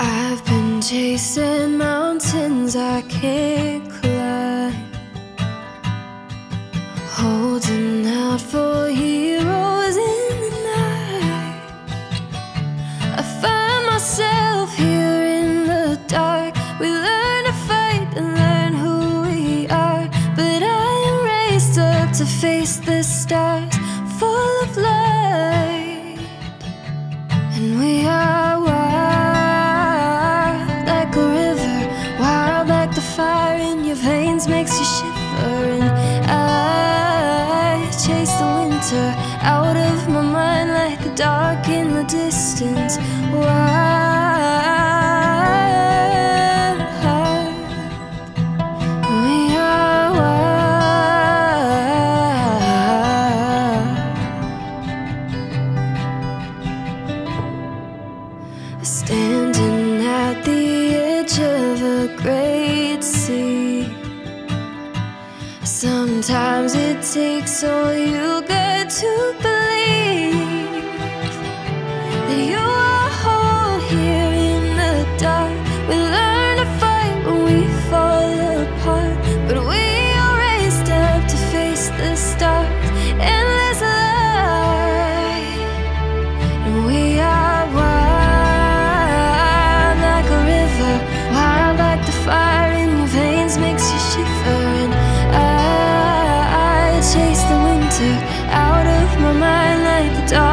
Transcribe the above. I've been chasing mountains I can't climb, holding out for heroes in the night. I find myself here in the dark. We learn to fight and learn who we are, but I am raised up to face the stars, full of light, and we are wild. Fire in your veins makes you shiver, and I chase the winter out of my mind like the dark in the distance. Wild, we are wild. Standing at the edge of a grave. Sometimes it takes all you got to believe that you are whole here in the dark. We learn to fight when we fall apart, but we are raised up to face the stars. Endless light, and we are wild like a river, wild like the fire in your veins makes you shiver. Chase the winter out of my mind like the dark.